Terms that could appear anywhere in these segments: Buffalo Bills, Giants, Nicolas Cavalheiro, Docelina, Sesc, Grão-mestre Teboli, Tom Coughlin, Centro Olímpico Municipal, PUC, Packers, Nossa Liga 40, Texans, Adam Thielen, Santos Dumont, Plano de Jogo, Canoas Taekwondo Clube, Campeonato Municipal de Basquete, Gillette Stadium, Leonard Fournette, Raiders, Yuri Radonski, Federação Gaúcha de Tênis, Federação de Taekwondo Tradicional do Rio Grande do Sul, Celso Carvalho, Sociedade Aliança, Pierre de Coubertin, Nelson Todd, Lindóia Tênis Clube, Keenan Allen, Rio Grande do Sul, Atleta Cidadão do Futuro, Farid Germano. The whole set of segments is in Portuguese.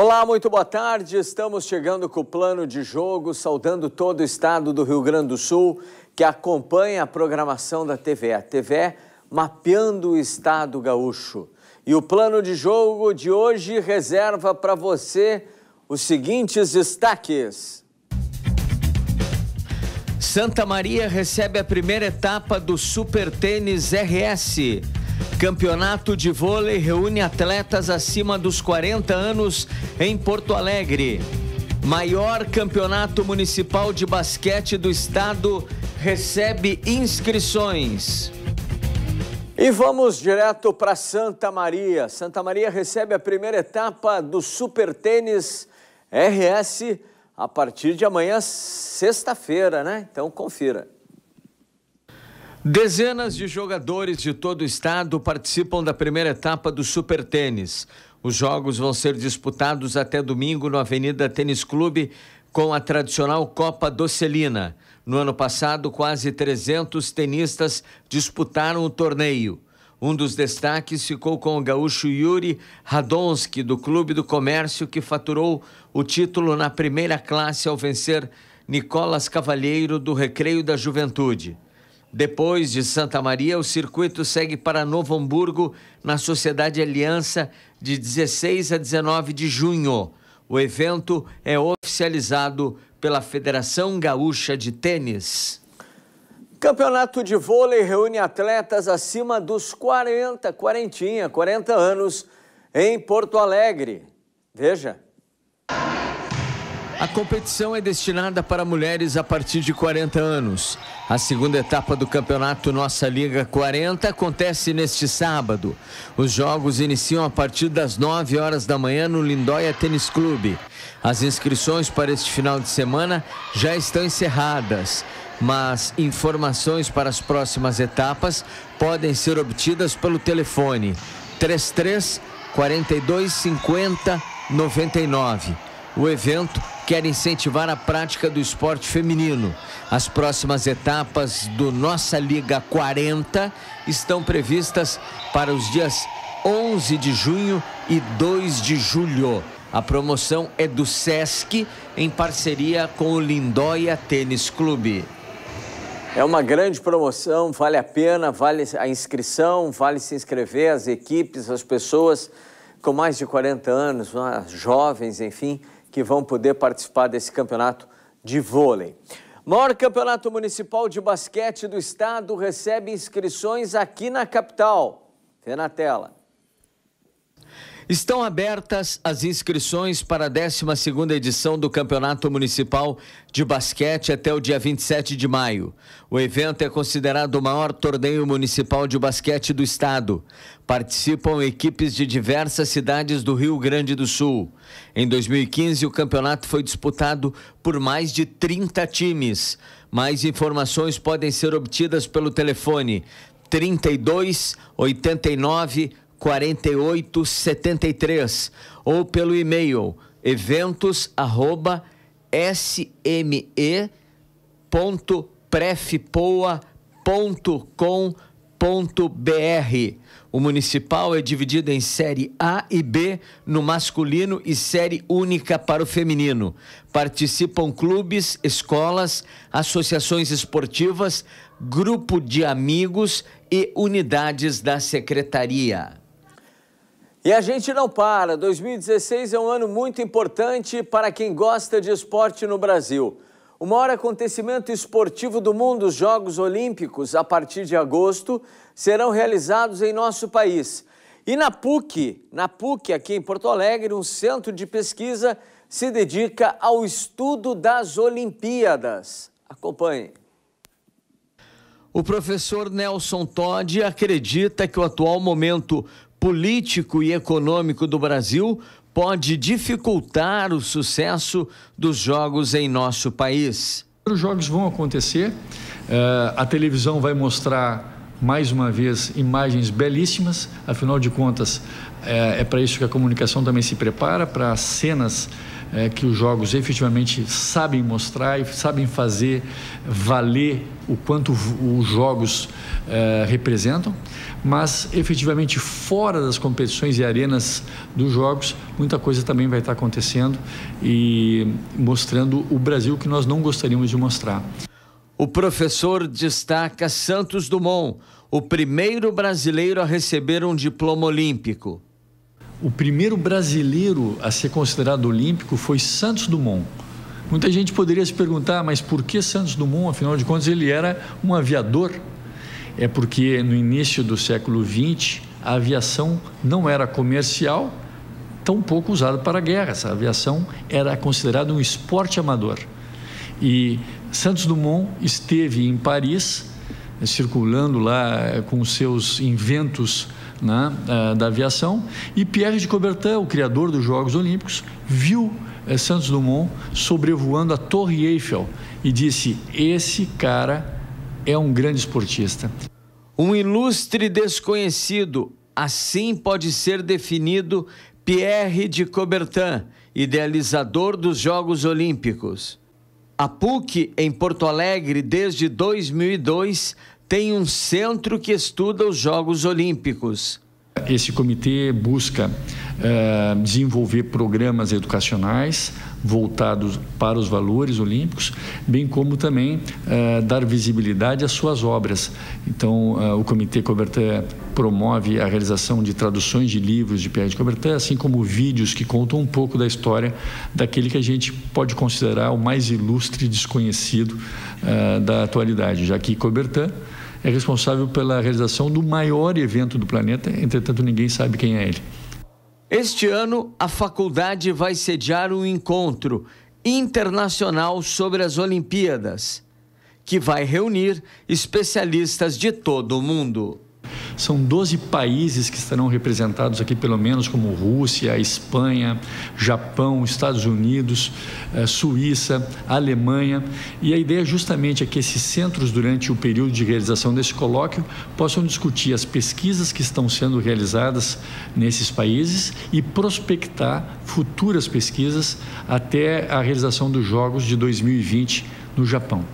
Olá, muito boa tarde. Estamos chegando com o Plano de Jogo, saudando todo o estado do Rio Grande do Sul, que acompanha a programação da TV. A TV mapeando o estado gaúcho. E o Plano de Jogo de hoje reserva para você os seguintes destaques. Santa Maria recebe a primeira etapa do Super Tênis RS. Campeonato de vôlei reúne atletas acima dos 40 anos em Porto Alegre. Maior campeonato municipal de basquete do estado recebe inscrições. E vamos direto para Santa Maria. Santa Maria recebe a primeira etapa do Super Tênis RS a partir de amanhã, sexta-feira, né? Então confira. Dezenas de jogadores de todo o estado participam da primeira etapa do Super Tênis. Os jogos vão ser disputados até domingo no Avenida Tênis Clube com a tradicional Copa Docelina. No ano passado, quase 300 tenistas disputaram o torneio. Um dos destaques ficou com o gaúcho Yuri Radonski, do Clube do Comércio, que faturou o título na primeira classe ao vencer Nicolas Cavalheiro, do Recreio da Juventude. Depois de Santa Maria, o circuito segue para Novo Hamburgo, na Sociedade Aliança, de 16 a 19 de junho. O evento é oficializado pela Federação Gaúcha de Tênis. Campeonato de vôlei reúne atletas acima dos 40 anos, em Porto Alegre. Veja. A competição é destinada para mulheres a partir de 40 anos. A segunda etapa do campeonato Nossa Liga 40 acontece neste sábado. Os jogos iniciam a partir das 9 horas da manhã no Lindóia Tênis Clube. As inscrições para este final de semana já estão encerradas, mas informações para as próximas etapas podem ser obtidas pelo telefone 33 42 50 99. O evento quer incentivar a prática do esporte feminino. As próximas etapas do Nossa Liga 40 estão previstas para os dias 11 de junho e 2 de julho. A promoção é do Sesc, em parceria com o Lindóia Tênis Clube. É uma grande promoção, vale a pena, vale a inscrição, vale se inscrever, as equipes, as pessoas com mais de 40 anos, jovens, enfim, que vão poder participar desse campeonato de vôlei. Maior campeonato municipal de basquete do estado recebe inscrições aqui na capital. Vê na tela. Estão abertas as inscrições para a 12ª edição do Campeonato Municipal de Basquete até o dia 27 de maio. O evento é considerado o maior torneio municipal de basquete do estado. Participam equipes de diversas cidades do Rio Grande do Sul. Em 2015, o campeonato foi disputado por mais de 30 times. Mais informações podem ser obtidas pelo telefone 32 89 4873 ou pelo e-mail eventos@sme.prefpoa.com.br. O municipal é dividido em série A e B no masculino e série única para o feminino. Participam clubes, escolas, associações esportivas, grupo de amigos e unidades da secretaria. E a gente não para. 2016 é um ano muito importante para quem gosta de esporte no Brasil. O maior acontecimento esportivo do mundo, os Jogos Olímpicos, a partir de agosto, serão realizados em nosso país. E na PUC, aqui em Porto Alegre, um centro de pesquisa se dedica ao estudo das Olimpíadas. Acompanhe. O professor Nelson Todd acredita que o atual momento político e econômico do Brasil pode dificultar o sucesso dos Jogos em nosso país. Os Jogos vão acontecer, a televisão vai mostrar mais uma vez, imagens belíssimas, afinal de contas, é para isso que a comunicação também se prepara, para cenas que os jogos efetivamente sabem mostrar e sabem fazer valer o quanto os jogos representam, mas efetivamente fora das competições e arenas dos jogos, muita coisa também vai estar acontecendo e mostrando o Brasil que nós não gostaríamos de mostrar. O professor destaca Santos Dumont, o primeiro brasileiro a receber um diploma olímpico. O primeiro brasileiro a ser considerado olímpico foi Santos Dumont. Muita gente poderia se perguntar, mas por que Santos Dumont? Afinal de contas, ele era um aviador. É porque no início do século XX, a aviação não era comercial, tão pouco usada para guerras. A aviação era considerada um esporte amador. E Santos Dumont esteve em Paris, circulando lá com seus inventos da aviação, e Pierre de Coubertin, o criador dos Jogos Olímpicos, viu Santos Dumont sobrevoando a Torre Eiffel e disse, esse cara é um grande esportista. Um ilustre desconhecido, assim pode ser definido Pierre de Coubertin, idealizador dos Jogos Olímpicos. A PUC, em Porto Alegre, desde 2002, tem um centro que estuda os Jogos Olímpicos. Esse comitê busca desenvolver programas educacionais voltados para os valores olímpicos, bem como também dar visibilidade às suas obras. Então, o Comitê Coubertin promove a realização de traduções de livros de Pierre de Coubertin, assim como vídeos que contam um pouco da história daquele que a gente pode considerar o mais ilustre desconhecido da atualidade, já que Coubertin é responsável pela realização do maior evento do planeta, entretanto ninguém sabe quem é ele. Este ano, a faculdade vai sediar um encontro internacional sobre as Olimpíadas, que vai reunir especialistas de todo o mundo. São 12 países que estarão representados aqui, pelo menos, como Rússia, Espanha, Japão, Estados Unidos, Suíça, Alemanha. E a ideia justamente é que esses centros, durante o período de realização desse colóquio, possam discutir as pesquisas que estão sendo realizadas nesses países e prospectar futuras pesquisas até a realização dos Jogos de 2020 no Japão.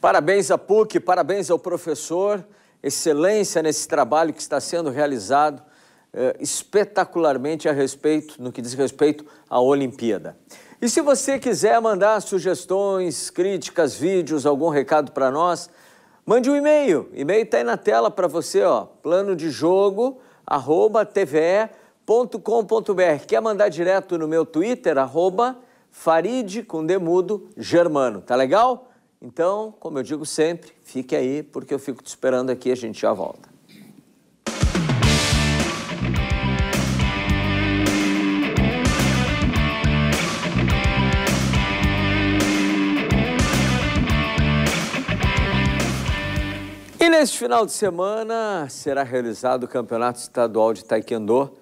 Parabéns à PUC, parabéns ao professor. Excelência nesse trabalho que está sendo realizado espetacularmente no que diz respeito à Olimpíada. E se você quiser mandar sugestões, críticas, vídeos, algum recado para nós, mande um e-mail. O e-mail está aí na tela para você, ó, planodejogo@tve.com.br. Quer mandar direto no meu Twitter, @Farid_Germano. Tá legal? Então, como eu digo sempre, fique aí, porque eu fico te esperando aqui, a gente já volta. E neste final de semana será realizado o Campeonato Estadual de Taekwondo.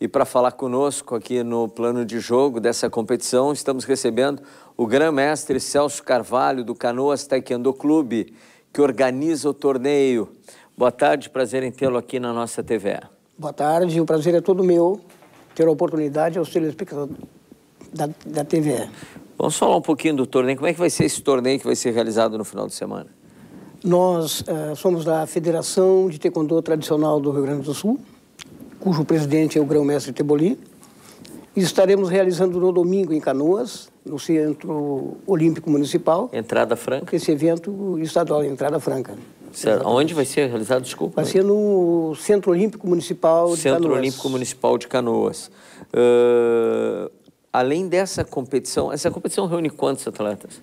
E para falar conosco aqui no plano de jogo dessa competição, estamos recebendo o grão-mestre Celso Carvalho, do Canoas Taekwondo Clube, que organiza o torneio. Boa tarde, prazer em tê-lo aqui na nossa TV. Boa tarde, o prazer é todo meu ter a oportunidade ao ser espectador da TV. Vamos falar um pouquinho do torneio. Como é que vai ser esse torneio que vai ser realizado no final de semana? Nós somos da Federação de Taekwondo Tradicional do Rio Grande do Sul, cujo presidente é o Grão-mestre Teboli. E estaremos realizando no domingo em Canoas, no Centro Olímpico Municipal. Entrada franca? Esse evento estadual, entrada franca. Certo. Onde vai ser realizado? Desculpa. Vai ser no Centro Olímpico Municipal de Canoas. Centro Olímpico Municipal de Canoas. Além dessa competição, essa competição reúne quantos atletas?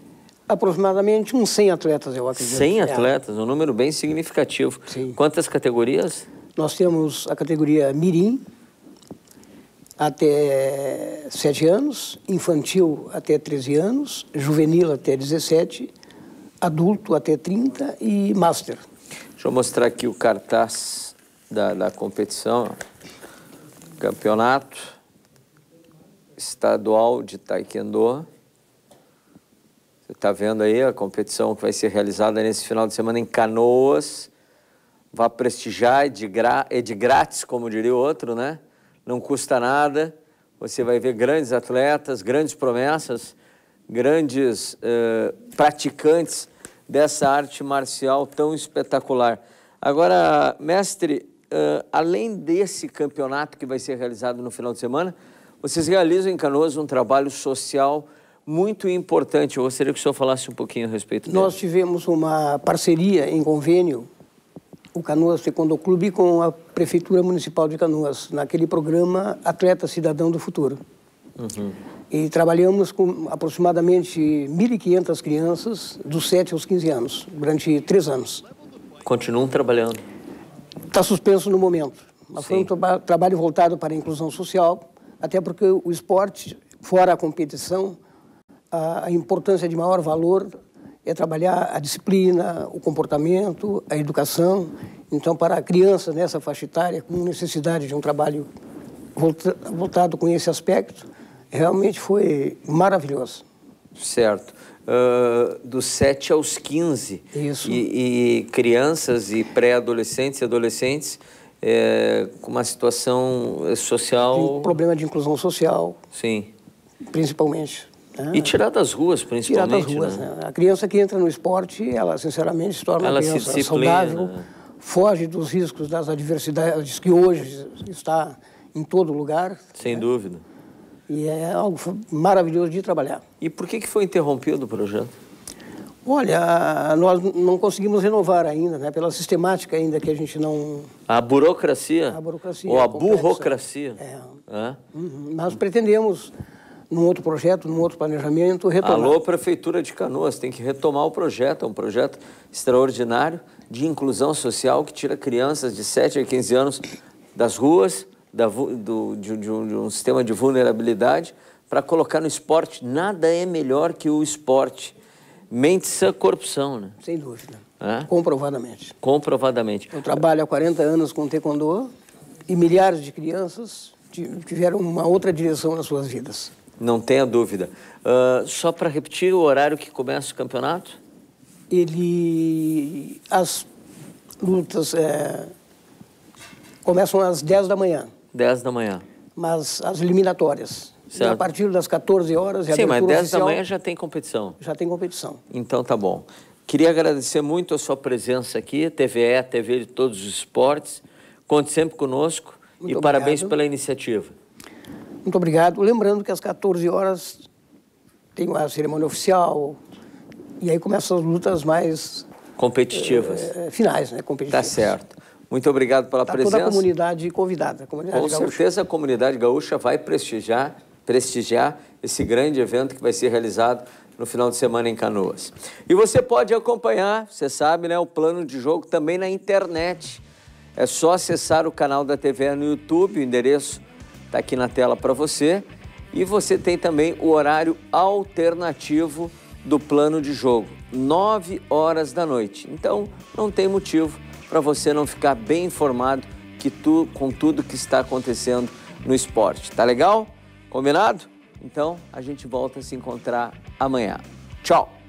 Aproximadamente uns 100 atletas, eu acredito. 100 atletas, um número bem significativo. Sim. Quantas categorias? Nós temos a categoria mirim, até 7 anos, infantil até 13 anos, juvenil até 17, adulto até 30 e master. Deixa eu mostrar aqui o cartaz da competição. Campeonato Estadual de Taekwondo. Você está vendo aí a competição que vai ser realizada nesse final de semana em Canoas, vá prestigiar, é de grátis, como diria o outro, né? Não custa nada, você vai ver grandes atletas, grandes promessas, grandes praticantes dessa arte marcial tão espetacular. Agora, mestre, além desse campeonato que vai ser realizado no final de semana, vocês realizam em Canoas um trabalho social muito importante. Eu gostaria que o senhor falasse um pouquinho a respeito disso. Nós tivemos uma parceria em convênio, o Canoas Taekwondo Clube, com a Prefeitura Municipal de Canoas, naquele programa Atleta Cidadão do Futuro. Uhum. E trabalhamos com aproximadamente 1.500 crianças dos 7 aos 15 anos, durante 3 anos. Continuam trabalhando? Está suspenso no momento. Mas foi um trabalho voltado para a inclusão social, até porque o esporte, fora a competição, a importância de maior valor é trabalhar a disciplina, o comportamento, a educação. Então, para crianças nessa faixa etária, com necessidade de um trabalho voltado com esse aspecto, realmente foi maravilhoso. Certo. Dos 7 aos 15. Isso. E crianças e pré-adolescentes e adolescentes com uma situação social... Tem um problema de inclusão social. Sim. Principalmente. Né? E tirar das ruas, principalmente. Tirar das ruas, né? A criança que entra no esporte, ela, sinceramente, se torna uma criança saudável, né? Foge dos riscos, das adversidades que hoje está em todo lugar. Sem dúvida. E é algo maravilhoso de trabalhar. E por que foi interrompido o projeto? Olha, nós não conseguimos renovar ainda, né? Pela sistemática ainda que a gente não... A burocracia? A burocracia. Ou a burocracia. É. É. Uhum. Nós pretendemos, num outro projeto, num outro planejamento, retomar. Alô, Prefeitura de Canoas, tem que retomar o projeto. É um projeto extraordinário de inclusão social que tira crianças de 7 a 15 anos das ruas... de um sistema de vulnerabilidade para colocar no esporte. Nada é melhor que o esporte. Mente sã, corpo são, né? Sem dúvida. É? Comprovadamente. Comprovadamente. Eu trabalho há 40 anos com taekwondo e milhares de crianças tiveram uma outra direção nas suas vidas. Não tenha dúvida. Só para repetir o horário que começa o campeonato? As lutas começam às 10 da manhã. 10 da manhã. Mas as eliminatórias. Certo. E a partir das 14 horas... Sim, mas 10 oficial, da manhã já tem competição. Já tem competição. Então tá bom. Queria agradecer muito a sua presença aqui, TVE, TV de todos os esportes. Conte sempre conosco. Muito obrigado. Parabéns pela iniciativa. Muito obrigado. Lembrando que às 14 horas tem a cerimônia oficial e aí começam as lutas mais... competitivas. Finais, né? Competitivas. Tá certo. Muito obrigado pela presença. Toda a comunidade convidada, a comunidade gaúcha. Com certeza a comunidade gaúcha vai prestigiar esse grande evento que vai ser realizado no final de semana em Canoas. E você pode acompanhar, você sabe, né, o Plano de Jogo também na internet. É só acessar o canal da TV no YouTube, o endereço está aqui na tela para você. E você tem também o horário alternativo do Plano de Jogo, 9 horas da noite. Então, não tem motivo para você não ficar bem informado com tudo que está acontecendo no esporte. Tá legal? Combinado? Então, a gente volta a se encontrar amanhã. Tchau!